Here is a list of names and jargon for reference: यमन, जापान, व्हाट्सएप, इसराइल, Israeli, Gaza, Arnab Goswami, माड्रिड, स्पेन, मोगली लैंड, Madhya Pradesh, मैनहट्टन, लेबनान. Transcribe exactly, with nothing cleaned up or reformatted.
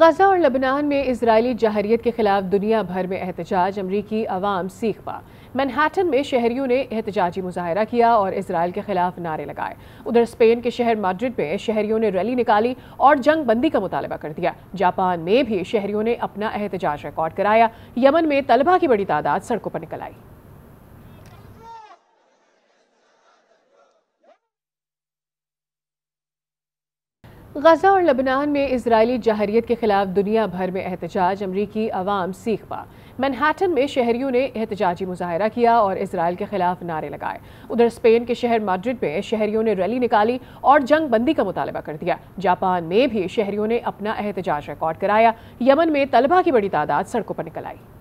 गजा और लेबनान में इजरायली जहरीत के खिलाफ दुनिया भर में एहतजाज, अमरीकी अवाम सीख पा। मैनहट्टन में शहरियों ने एहतजाजी मुजाहरा किया और इसराइल के खिलाफ नारे लगाए। उधर स्पेन के शहर माड्रिड में शहरियों ने रैली निकाली और जंग बंदी का मुतालबा कर दिया। जापान में भी शहरियों ने अपना एहतजाज रिकॉर्ड कराया। यमन में तलबा की बड़ी तादाद सड़कों पर निकल आई। गजा और लेबनान में इजरायली जहरीत के खिलाफ दुनिया भर में एहतजाज, अमरीकी अवाम सीख पा। मैनहट्टन में शहरियों ने एहतजाजी मुजाहरा किया और इसराइल के खिलाफ नारे लगाए। उधर स्पेन के शहर माड्रिड में शहरियों ने रैली निकाली और जंग बंदी का मुतालबा कर दिया। जापान में भी शहरियों ने अपना एहतजाज रिकॉर्ड कराया। यमन में तलबा की बड़ी तादाद सड़कों पर निकल आई।